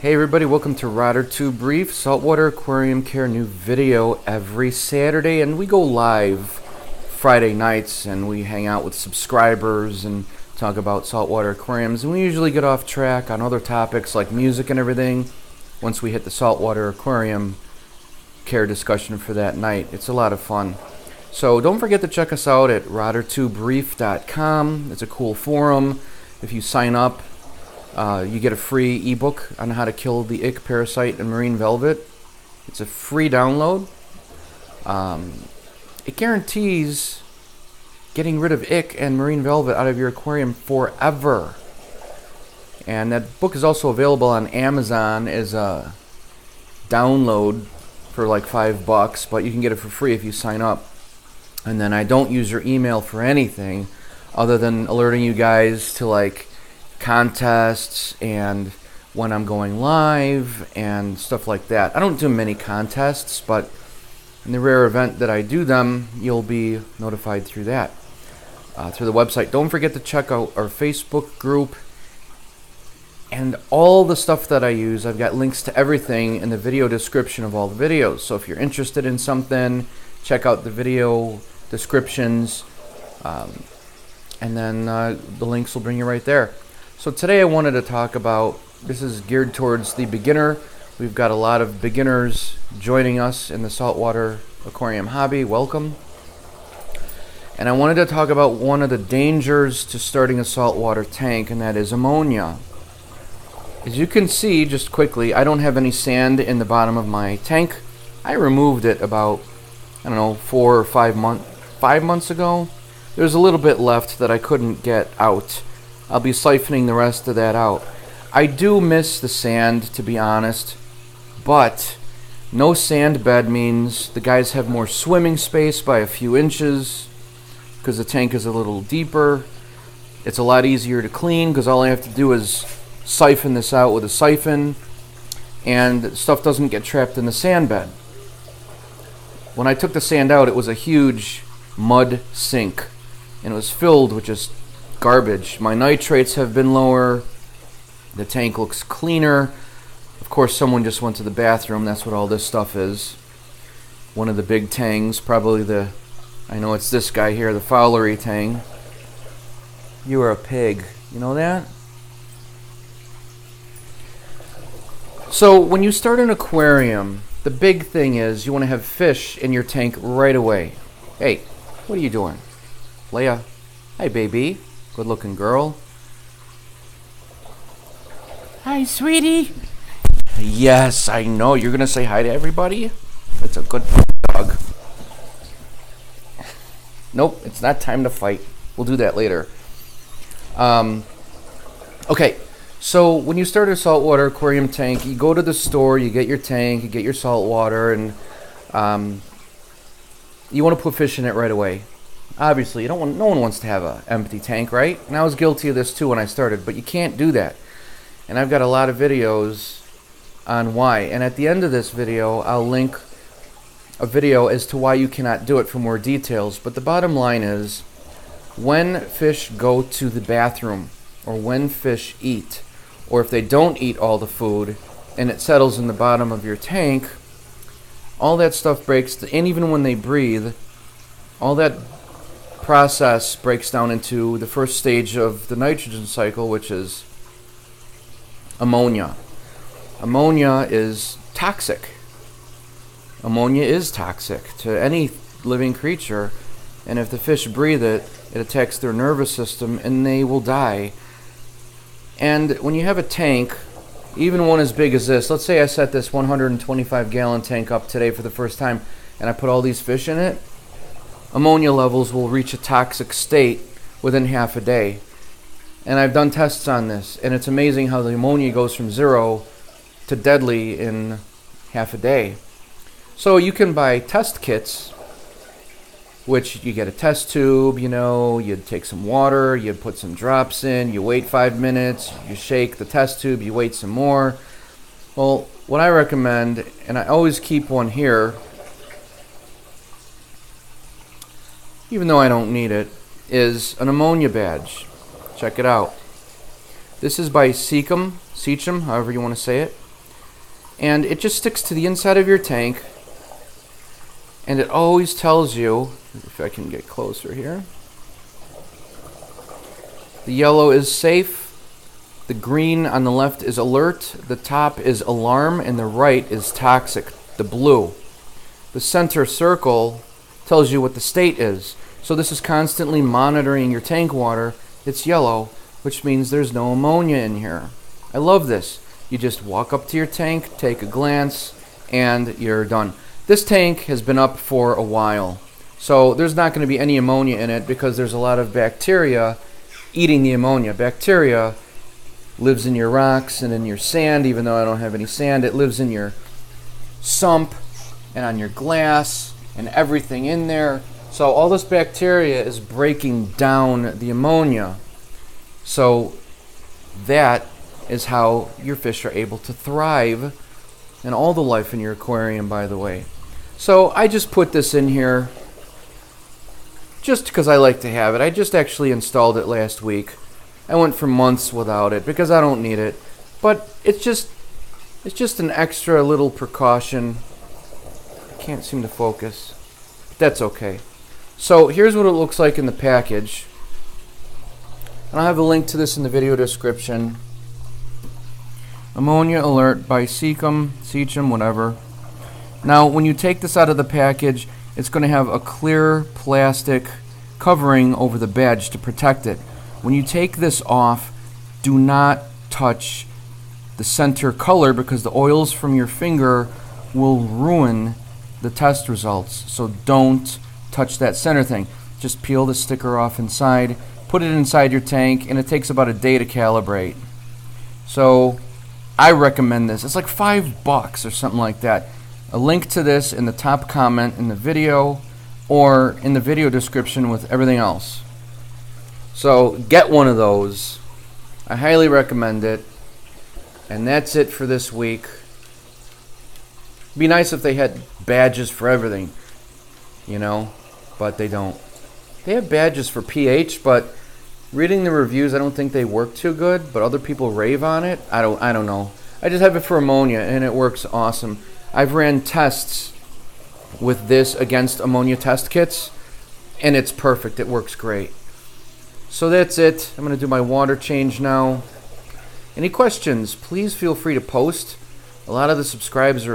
Hey everybody, welcome to Rotter Tube Reef, Saltwater Aquarium Care, new video every Saturday, and we go live Friday nights and we hang out with subscribers and talk about saltwater aquariums, and we usually get off track on other topics like music and everything once we hit the saltwater aquarium care discussion for that night. It's a lot of fun. So don't forget to check us out at rottertubereef.com. It's a cool forum. If you sign up, you get a free ebook on how to kill the ick parasite in marine velvet. It's a free download. It guarantees getting rid of ick and marine velvet out of your aquarium forever. And that book is also available on Amazon as a download for like $5, but you can get it for free if you sign up. And then I don't use your email for anything other than alerting you guys to like contests and when I'm going live and stuff like that. I don't do many contests, but in the rare event that I do them, you'll be notified through that, through the website. Don't forget to check out our Facebook group and all the stuff that I use. I've got links to everything in the video description of all the videos. So if you're interested in something, check out the video descriptions, and then the links will bring you right there. So today I wanted to talk about, this is geared towards the beginner. We've got a lot of beginners joining us in the saltwater aquarium hobby. Welcome. And I wanted to talk about one of the dangers to starting a saltwater tank, and that is ammonia. As you can see, just quickly, I don't have any sand in the bottom of my tank. I removed it about, I don't know, 4 or 5 months ago. There's a little bit left that I couldn't get out. I'll be siphoning the rest of that out. I do miss the sand, to be honest, but no sand bed means the guys have more swimming space by a few inches because the tank is a little deeper. It's a lot easier to clean because all I have to do is siphon this out with a siphon, and stuff doesn't get trapped in the sand bed. When I took the sand out, it was a huge mud sink, and it was filled with just garbage. My nitrates have been lower. The tank looks cleaner. Of course, someone just went to the bathroom. That's what all this stuff is. One of the big tangs, probably the, I know it's this guy here, the Fowlery tang. You are a pig. You know that? So when you start an aquarium, the big thing is you want to have fish in your tank right away. Hey, what are you doing? Leia. Hi, baby. Good looking girl. Hi, sweetie. Yes, I know. You're going to say hi to everybody? That's a good dog. Nope, it's not time to fight. We'll do that later. Okay, so when you start a saltwater aquarium tank, you go to the store, you get your tank, you get your salt water, and you want to put fish in it right away. Obviously, you don't want, no one wants to have an empty tank, right? And I was guilty of this too when I started, but you can't do that. And I've got a lot of videos on why. And at the end of this video, I'll link a video as to why you cannot do it for more details. But the bottom line is, when fish go to the bathroom, or when fish eat, or if they don't eat all the food and it settles in the bottom of your tank, all that stuff breaks, and even when they breathe, all that process breaks down into the first stage of the nitrogen cycle, which is ammonia. Ammonia is toxic. Ammonia is toxic to any living creature, and if the fish breathe it, it attacks their nervous system and they will die. And when you have a tank, even one as big as this, let's say I set this 125 gallon tank up today for the first time and I put all these fish in it, ammonia levels will reach a toxic state within half a day. And I've done tests on this, and it's amazing how the ammonia goes from 0 to deadly in half a day. So you can buy test kits, which you get a test tube, you know, you take some water, you put some drops in, you wait 5 minutes, you shake the test tube, you wait some more. Well, what I recommend, and I always keep one here, even though I don't need it, is an ammonia badge. Check it out. This is by Seachem, however you want to say it. and it just sticks to the inside of your tank, and it always tells you, if I can get closer here, the yellow is safe, the green on the left is alert, the top is alarm, and the right is toxic, the blue. The center circle tells you what the state is. So this is constantly monitoring your tank water. It's yellow, which means there's no ammonia in here. I love this. You just walk up to your tank, take a glance, and you're done. This tank has been up for a while, so there's not going to be any ammonia in it because there's a lot of bacteria eating the ammonia. Bacteria lives in your rocks and in your sand, even though I don't have any sand. It lives in your sump and on your glass and everything in there. So all this bacteria is breaking down the ammonia. So that is how your fish are able to thrive, and all the life in your aquarium, by the way. So I just put this in here just because I like to have it. I just actually installed it last week. I went for months without it because I don't need it, but it's just an extra little precaution. I can't seem to focus, but that's okay. So here's what it looks like in the package, and I'll have a link to this in the video description. Ammonia Alert by Seachem, whatever. Now when you take this out of the package, it's going to have a clear plastic covering over the badge to protect it. When you take this off, do not touch the center color because the oils from your finger will ruin the test results. So don't touch that center thing. Just peel the sticker off inside, put it inside your tank, and it takes about a day to calibrate. So I recommend this. It's like $5 or something like that. A link to this in the top comment in the video or in the video description with everything else. So get one of those. I highly recommend it. And that's it for this week. It'd be nice if they had badges for everything, you know, but they don't. They have badges for pH, but reading the reviews, I don't think they work too good, but other people rave on it. I don't know. I just have it for ammonia, and it works awesome. I've ran tests with this against ammonia test kits, and it's perfect. It works great. So that's it. I'm going to do my water change now. Any questions, please feel free to post. A lot of the subscribers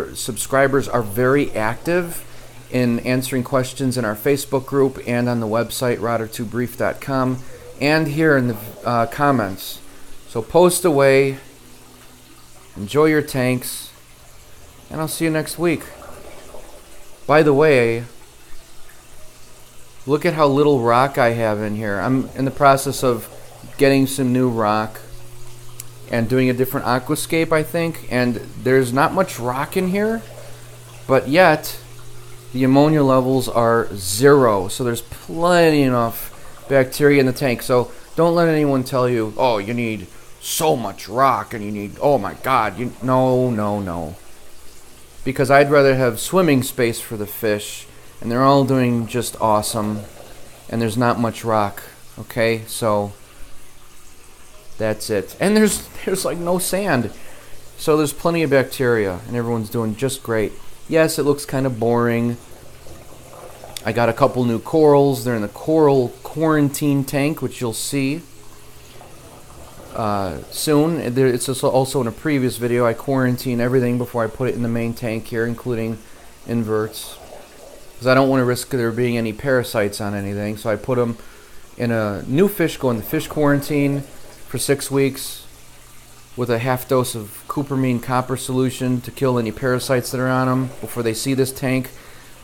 are very active in answering questions in our Facebook group and on the website, rottertubereef.com, and here in the comments. So post away, enjoy your tanks, and I'll see you next week. By the way, look at how little rock I have in here. I'm in the process of getting some new rock and doing a different aquascape, I think, and there's not much rock in here, but yet the ammonia levels are zero, so there's plenty enough bacteria in the tank. So don't let anyone tell you, oh, you need so much rock and you need, oh my god, you, no, because I'd rather have swimming space for the fish, and they're all doing just awesome, and there's not much rock. Okay, so that's it. And there's like no sand, so there's plenty of bacteria, and everyone's doing just great. Yes, it looks kind of boring. I got a couple new corals. They're in the coral quarantine tank, which you'll see soon. It's also in a previous video. I quarantine everything before I put it in the main tank here, including inverts, because I don't want to risk there being any parasites on anything. So I put them in a new fish, go in the fish quarantine for 6 weeks with a half dose of cupramine copper solution to kill any parasites that are on them before they see this tank.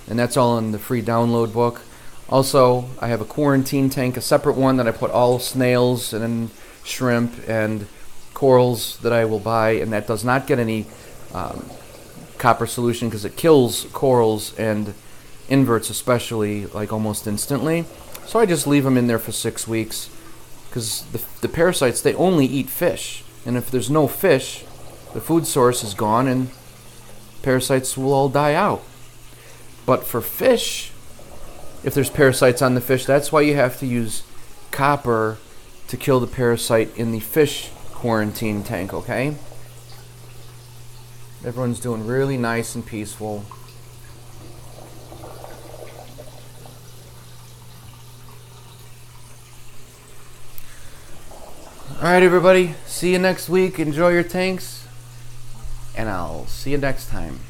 And that's all in the free download book. Also, I have a quarantine tank, a separate one that I put all snails and shrimp and corals that I will buy, and that does not get any copper solution because it kills corals and inverts especially, like almost instantly. So I just leave them in there for 6 weeks because the parasites, they only eat fish, and if there's no fish, the food source is gone and parasites will all die out. But for fish, if there's parasites on the fish, that's why you have to use copper to kill the parasite in the fish quarantine tank, okay? Everyone's doing really nice and peaceful. Alright everybody, see you next week, enjoy your tanks, and I'll see you next time.